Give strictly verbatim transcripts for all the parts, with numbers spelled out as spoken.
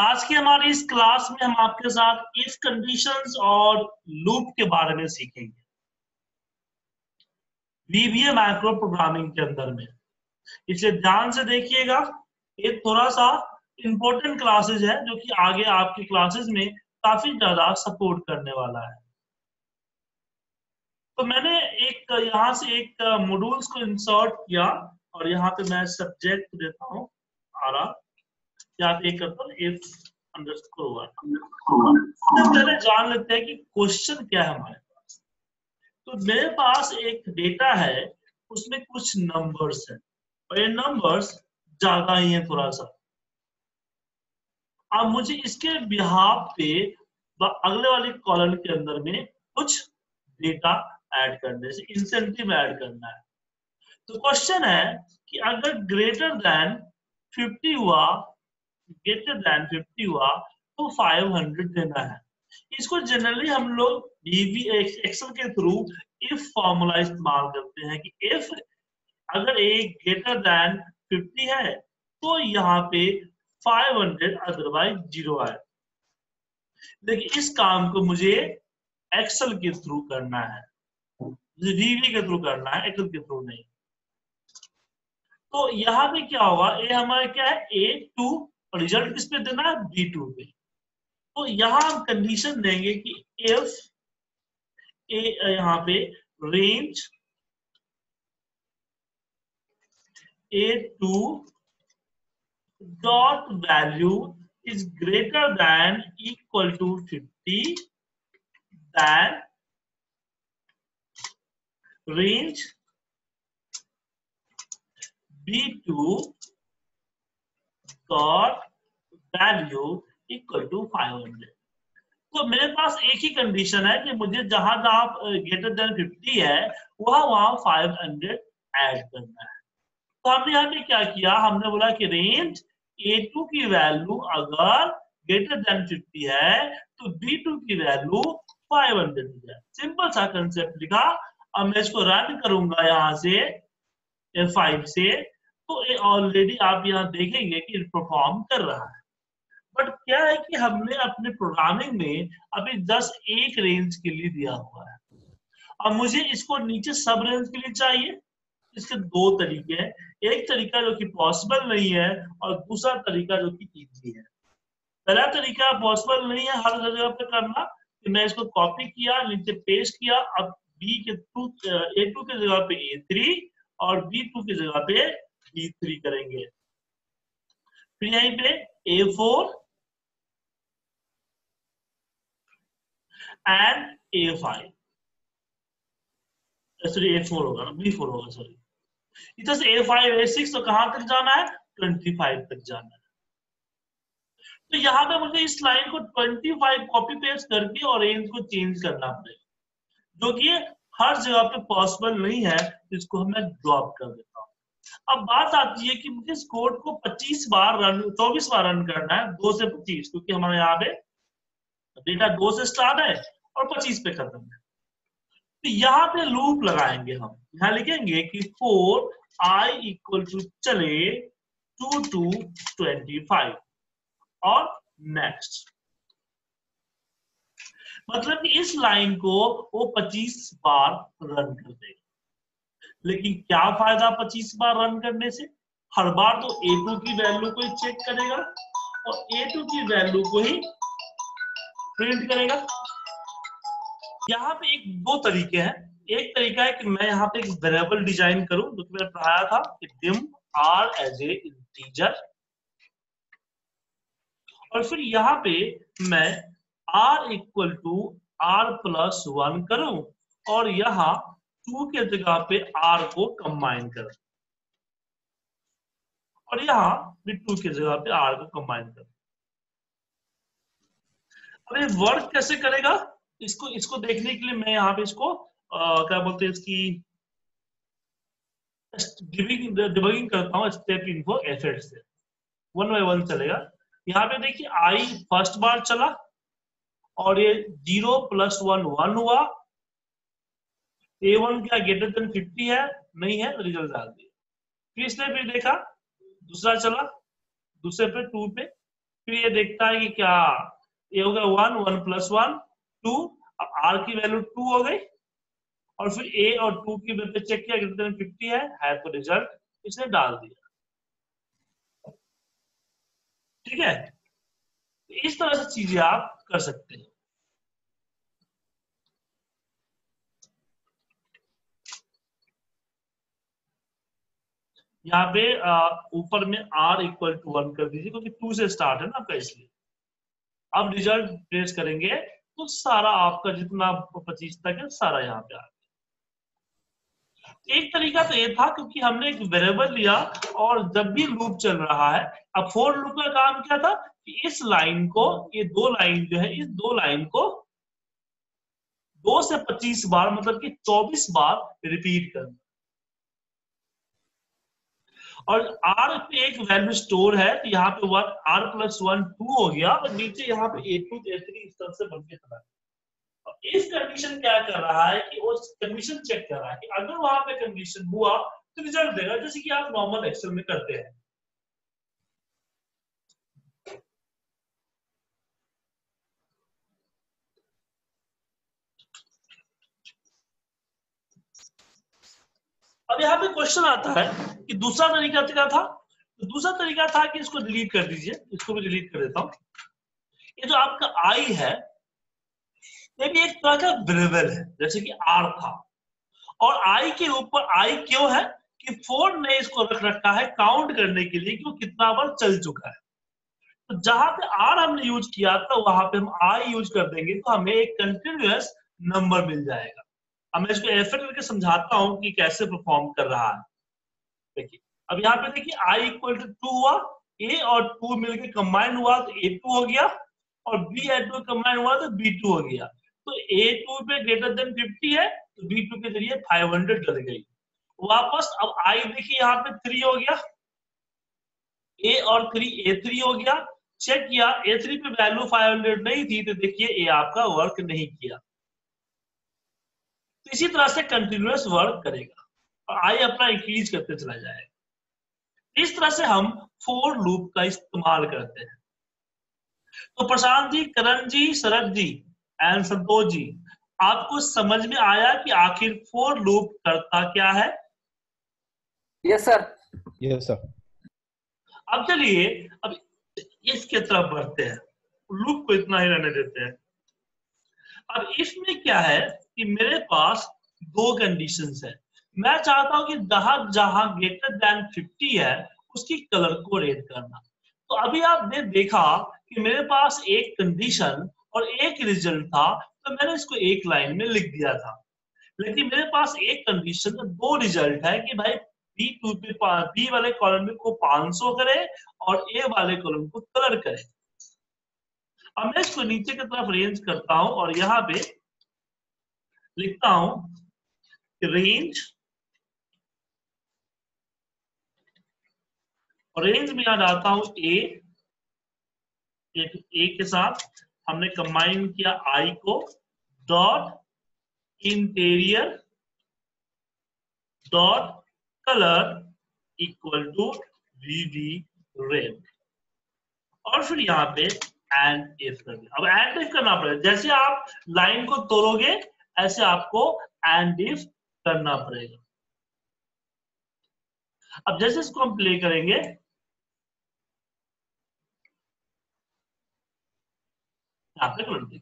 आज की हमारी इस क्लास में हम आपके साथ इफ कंडीशंस और लूप के बारे में सीखेंगे वीबीए माइक्रो प्रोग्रामिंग के अंदर में। इसलिए ध्यान से देखिएगा, ये थोड़ा सा इंपॉर्टेंट क्लासेस है जो कि आगे आपकी क्लासेस में काफी ज्यादा सपोर्ट करने वाला है। तो मैंने एक यहाँ से एक मॉड्यूल्स को इंसर्ट किया और यहाँ पे मैं सब्जेक्ट देता हूँ आरा या पे करता हूँ इफ अंडरस्कोर वन। तो पहले जान लेते हैं कि क्वेश्चन क्या है हमारे पास। तो मेरे पास एक डेटा है, उसमें कुछ नंबर्स हैं और ये नंबर्स ज्यादा ही है थोड़ा सा। अब मुझे इसके बिहाफ पे अगले वाले कॉलम के अंदर में कुछ डेटा ऐड करने से इंसेंटिव ऐड करना है। तो क्वेश्चन है कि अगर ग्रेटर देन फिफ्टी हुआ ग्रेटर देन फिफ्टी हुआ तो फाइव हंड्रेड देना है। इसको जनरली हम लोग बीबीए एक्सेल के थ्रू इफ फॉर्मूला इस्तेमाल करते हैं कि इफ अगर एक ग्रेटर देन फिफ्टी है तो यहाँ पे फाइव हंड्रेड अदरवाइज जीरो है। देखिए इस काम को मुझे एक्सेल के थ्रू करना है, वीबीए के थ्रू करना है, एक्सेल के थ्रू नहीं। तो यहाँ पे क्या होगा, ये हमारा क्या है ए टू और रिजल्ट किस पे देना है बी टू पे। तो यहाँ हम कंडीशन देंगे कि इफ ए यहाँ पे range A two dot value is greater than equal to fifty That range B two dot value equal to five hundred। तो मेरे पास एक ही कंडीशन है कि मुझे जहां जहां ग्रेटर देन फिफ्टी है वहां वहां फाइव हंड्रेड ऐड करना है। तो हमने यहाँ पे क्या किया, हमने बोला कि रेंज A टू की वैल्यू अगर ग्रेटर देन फिफ्टी है तो B टू की वैल्यू फाइव हंड्रेड है। सिंपल सा कंसेप्ट लिखा। अब मैं इसको रन करूंगा यहाँ से एफ फाइव से, तो ये ऑलरेडी आप यहाँ देखेंगे कि परफॉर्म कर रहा है। बट क्या है कि हमने अपने प्रोग्रामिंग में अभी जस्ट एक रेंज के लिए दिया हुआ है। अब मुझे इसको नीचे सब रेंज के लिए चाहिए। इसके दो तरीके हैं, एक तरीका जो कि पॉसिबल नहीं है और दूसरा तरीका जो कि इजी है। पहला तरीका पॉसिबल नहीं है हर जगह पे करना, कि मैं इसको कॉपी किया नीचे पेस्ट किया, अब बी के टू ए टू की जगह पे ए थ्री और बी टू की जगह पे बी थ्री करेंगे, फिर यहीं पे A four and A five sorry A four होगा ना बी फोर होगा सॉरी इधर से ए फाइव ए सिक्स। तो कहाँ तक जाना है, ट्वेंटी फाइव तक जाना है। तो यहाँ पे मुझे इस लाइन को ट्वेंटी फाइव कॉपी पेस्ट करके और रेंज को चेंज करना पड़ेगा, जो कि हर जगह पे पॉसिबल नहीं है। इसको हमें ड्रॉप कर देता हूँ। अब बात आती है कि मुझे इस कोड को पच्चीस बार रन चौबीस बार रन करना है, दो से पच्चीस, क्योंकि हमारे यहाँ पे डेटा दो से स्टार्ट है और पच्चीस पे खत्म है। तो यहाँ पे लूप लगाएंगे हम, यहाँ लिखेंगे कि फोर आई इक्वल टू चले टू टू ट्वेंटी फाइव और नेक्स्ट। मतलब कि इस लाइन को वो पच्चीस बार रन कर देगा। लेकिन क्या फायदा पच्चीस बार रन करने से, हर बार तो ए टू की वैल्यू को ही चेक करेगा और ए टू की वैल्यू को ही प्रिंट करेगा। यहाँ पे एक दो तरीके हैं। एक तरीका है कि मैं यहाँ पे एक वेरिएबल डिजाइन करूं, जो मैंने पढ़ाया था कि dim R as a integer, और फिर यहाँ पे मैं r equal to R plus one करूं और यहाँ टू के जगह पे r को कंबाइन करूं और यहाँ भी टू के जगह पे r को कंबाइन करूं। अब ये वर्क कैसे करेगा, इसको इसको देखने के लिए मैं यहाँ पे इसको आ, क्या बोलते हैं इसकी डिबगिंग डिबगिंग करता हूँ स्टेप इन्फो एफएड से। वन बाय वन चलेगा। यहाँ पे देखिए आई फर्स्ट बार चला और ये जीरो प्लस वन वन हुआ। ए वन क्या ग्रेटर देन फिफ्टी है, नहीं है, रिजल्ट डाल दिया। फिर इसने भी देखा दूसरा चला, दूसरे पे टू पे फिर ये देखता है कि क्या ये हो गया one, one plus one two, अब आर की वैल्यू टू हो गई और फिर ए और टू की वैल्यू चेक किया कितने फिफ्टी है, है तो रिजल्ट इसने डाल दिया। ठीक है, इस तरह से चीजें आप कर सकते हैं। यहाँ पे ऊपर में आर इक्वल टू वन कर दीजिए क्योंकि टू से स्टार्ट है ना आपका, इसलिए अब रिजल्ट प्रेस करेंगे तो सारा आपका जितना पच्चीस तक है सारा यहाँ पे आ गया। एक तरीका तो ये था क्योंकि हमने एक वेरिएबल लिया और जब भी लूप चल रहा है, अब फोर लूप का काम क्या था कि इस लाइन को, ये दो लाइन जो है, इस दो लाइन को दो से पच्चीस बार मतलब कि चौबीस बार रिपीट करना, और R पे एक वैल्यू स्टोर है तो यहाँ पे one R plus one two हो गया और नीचे यहाँ पे ए टू ए थ्री इस तरह से बनके चला गया। और इस कंडीशन क्या कर रहा है कि वो कंडीशन चेक कर रहा है कि अगर वहां पे कंडीशन हुआ तो रिजल्ट देगा, जैसे कि आप नॉर्मल एक्सेल में करते हैं। अब यहाँ पे क्वेश्चन आता है कि दूसरा तरीका क्या था, तो दूसरा तरीका था कि इसको डिलीट कर दीजिए, इसको भी डिलीट कर देता हूं। ये जो आपका आई है ये भी एक तरह का वेरिएबल है जैसे कि आर था, और आई के ऊपर आई क्यों है कि फोर ने इसको रख रखा है काउंट करने के लिए कि वो कितना बार चल चुका है। तो जहां पे आर हमने यूज किया था वहां पे हम आई यूज कर देंगे तो हमें एक कंटिन्यूअस नंबर मिल जाएगा। अब मैं इसको ऐसे करके समझाता हूं कि कैसे परफॉर्म कर रहा है। देखिए अब यहाँ पे देखिए आई इक्वल टू टू हुआ, ए और टू मिलके कंबाइन हुआ तो ए टू हो गया, और बी एंड टू कंबाइन हुआ तो बी टू हो गया। तो ए टू पे ग्रेटर देन फिफ्टी है तो बी टू के जरिए फाइव हंड्रेड चल गई वापस। अब आई देखिए यहाँ पे थ्री हो गया, ए और थ्री ए थ्री हो गया, चेक किया ए थ्री पे वैल्यू फाइव हंड्रेड नहीं थी तो देखिए ए आपका वर्क नहीं किया। इसी तरह से कंटिन्यूअस वर्क करेगा और आई अपना इंक्रीज करते चला जाएगा। इस तरह से हम फोर लूप का इस्तेमाल करते हैं। तो प्रशांत जी, करण जी, शरद जी एंड संतोष जी, आपको समझ में आया कि आखिर फोर लूप करता क्या है? Yes sir, yes sir. अब चलिए अब इसके तरफ बढ़ते हैं, लूप को इतना ही रहने देते हैं। अब इसमें क्या है कि मेरे पास दो कंडीशंस है, मैं चाहता हूं कि जहां जहां ग्रेटर देन फिफ्टी है उसकी कलर को रेड करना। तो अभी आपने देखा कि मेरे पास एक कंडीशन और एक रिजल्ट था तो मैंने इसको एक लाइन में लिख दिया था, लेकिन मेरे पास एक कंडीशन और दो रिजल्ट है कि भाई बी टू पे बी वाले कॉलम को पाँच सौ करे और ए वाले कॉलम को कलर करे। अब मैं इसको नीचे की तरफ रेंज करता हूं और यहाँ पे लिखता हूं रेंज, और रेंज में याद आता हूं ए, ए के साथ हमने कंबाइन किया आई को, dot interior dot colour equal to VB red, और फिर यहाँ पे एंड इफ कर दिया। अब एंड इफ करना पड़ेगा, जैसे आप लाइन को तोड़ोगे ऐसे आपको एंड इफ करना पड़ेगा। अब जैसे इसको हम प्ले करेंगे आपने कर दिया।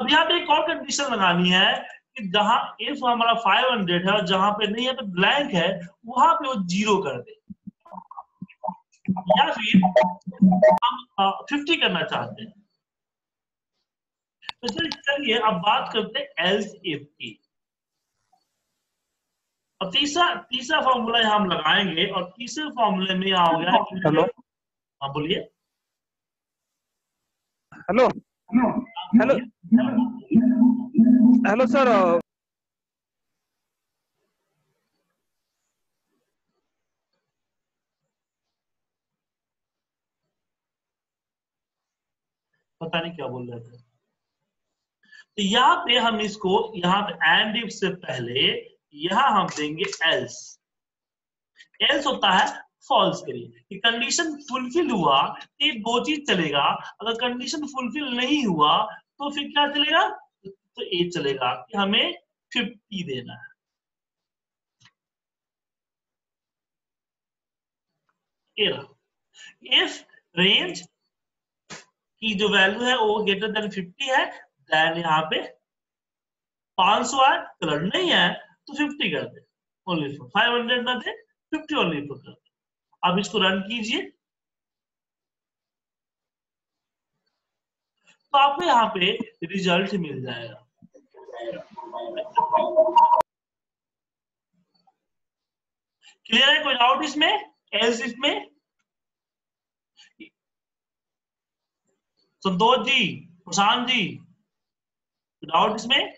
अब यहाँ पे एक और कंडीशन लगानी है कि जहां इफ हमारा फाइव हंड्रेड है और जहां पे नहीं है तो ब्लैंक है वहां पे वो जीरो कर दे, या फिर हम फिफ्टी करना चाहते हैं। तो चलिए अब बात करते हैं एल्स इफ की। और तीसरा तीसरा फॉर्मूला यहाँ हम लगाएंगे, और तीसरे फॉर्मूले में यहाँ हो गया। हेलो, हाँ बोलिए। हेलो हेलो हेलो सर, पता नहीं क्या बोल रहे थे। तो यहाँ पे हम इसको यहाँ पे एंड इफ से पहले यहाँ हम देंगे एल्स। एल्स होता है फॉल्स करिए। कंडीशन फुलफिल हुआ ये दो चीज चलेगा, अगर कंडीशन फुलफिल नहीं हुआ तो फिर क्या चलेगा, तो ये चलेगा कि हमें फिफ्टी देना है। इफ रेंज की जो वैल्यू है वो ग्रेटर देन फिफ्टी है, देन यहाँ पे पांच सौ है, कलर नहीं है तो फिफ्टी कर दे, ओनली फॉर फाइव हंड्रेड ना दे, फिफ्टी ओनली फॉर कर दे। अब इसको रन कीजिए तो आपको यहाँ पे रिजल्ट मिल जाएगा। क्लियर है, कोई डाउट इसमें? एल्स इसमें संतोष जी, प्रशांत जी, डाउट इसमें?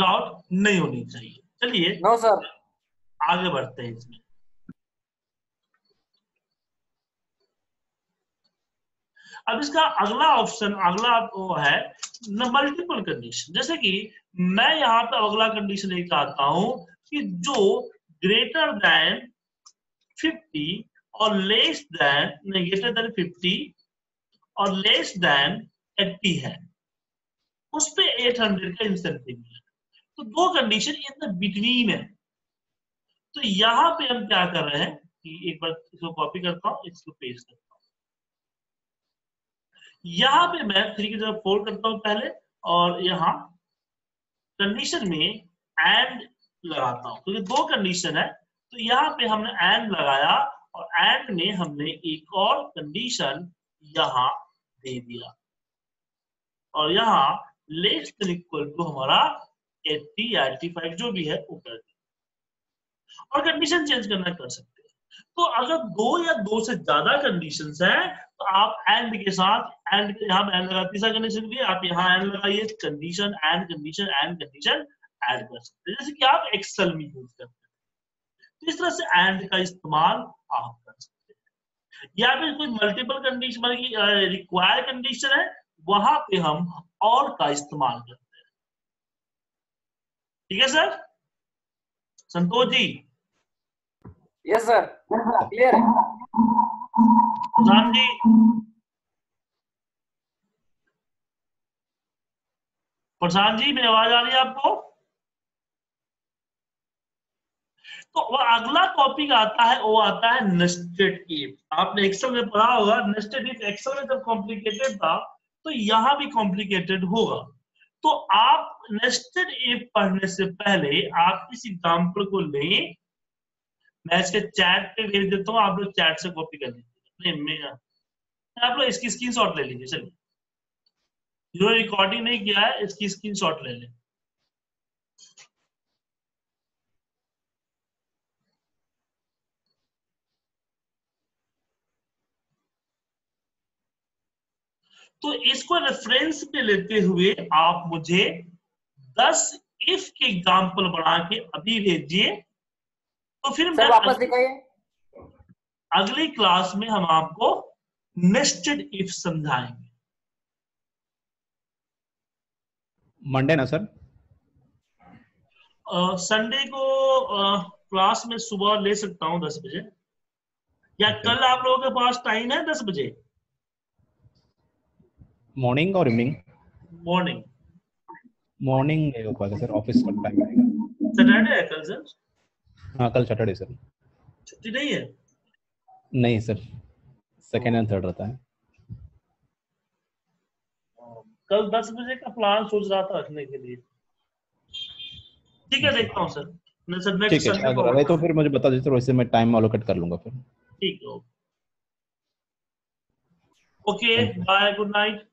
डाउट नहीं होनी चाहिए। चलिए नो सर, आगे बढ़ते हैं इसमें। अब इसका अगला ऑप्शन, अगला वो है मल्टीपल कंडीशन। जैसे कि मैं यहाँ पे अगला कंडीशन लेकर आता हूं कि जो ग्रेटर देन फिफ्टी और लेस देन, नहीं ग्रेटर देन फिफ्टी और लेस देन एट्टी है, उस पे एट हंड्रेड का इंसेंटिव मिला। तो दो कंडीशन इन बिटवीन है, तो यहाँ पे हम क्या कर रहे हैं कि एक बार इसको कॉपी करता हूँ, इसको पेस्ट करता हूँ। यहाँ पे मैं थ्री की तरफ फोर करता हूँ पहले, और यहाँ कंडीशन में एंड लगाता हूँ क्योंकि तो दो कंडीशन है। तो यहाँ पे हमने एंड लगाया और एंड में हमने एक और कंडीशन यहाँ दे दिया, और यहाँ लेस देन इक्वल टू हमारा एट्टी, एट्टी फाइव जो भी है वो कर दिया, और कंडीशन चेंज करना कर सकते हैं। तो अगर दो या दो से ज्यादा कंडीशंस हैं तो आप एंड के साथ एंड यहाँ एंड लगा, तीसरा कंडीशन भी आप यहाँ एंड लगाइए, condition and condition and condition add कर सकते हैं, जैसे कि आप एक्सेल में यूज करते हैं। तो इस तरह से एंड का इस्तेमाल आप कर सकते हैं। या फिर कोई मल्टीपल कंडीशन मतलब की रिक्वायर्ड कंडीशन है, वहां पे हम और का इस्तेमाल करते हैं। ठीक है sir? Santosh ji? Yes sir, clear है। राम जी? प्रशांत जी, मेरी आवाज आ रही है आपको? तो वह अगला टॉपिक आता है, वो आता है नेस्टेड इफ। आपने एक्सेल में पढ़ा होगा नेस्टेड इफ, एक्सेल में जब कॉम्प्लिकेटेड था तो यहाँ भी कॉम्प्लिकेटेड होगा। तो आप नेस्टेड इफ पढ़ने से पहले आप इस एग्जाम्पल को लें, मैं इसके चैट पे भेज देता हूँ, आप लोग चैट से कॉपी कर लीजिए, नहीं मैं आप लोग इसकी स्क्रीनशॉट ले लीजिए। चलिए, जिन्होंने रिकॉर्डिंग नहीं किया है इसकी स्क्रीनशॉट ले लें। तो इसको रेफरेंस पे लेते हुए आप मुझे दस इफ के एग्जाम्पल बना के अभी भेजिए, तो फिर मैं वापस दिखाइए अगली क्लास में हम आपको नेस्टेड इफ समझाएंगे। मंडे ना सर? संडे को uh, क्लास में सुबह ले सकता हूँ दस बजे, या कल आप लोगों के पास टाइम है दस बजे? मॉर्निंग और इवनिंग? मॉर्निंग। मॉर्निंग नहीं हो पाएगा सर, ऑफिस का टाइम आएगा। सैटरडे है कल सर? हाँ कल सैटरडे सर। छुट्टी नहीं है? नहीं सर, सेकेंड एंड थर्ड रहता है। कल दस बजे का प्लान सोच रहा था रखने के लिए। ठीक है, देखता हूँ सर। ठीक है, अगर तो फिर मुझे बता दीजिए, वैसे मैं टाइम अलोकेट कर लूंगा फिर। ठीक है, ओके, बाय, गुड नाइट।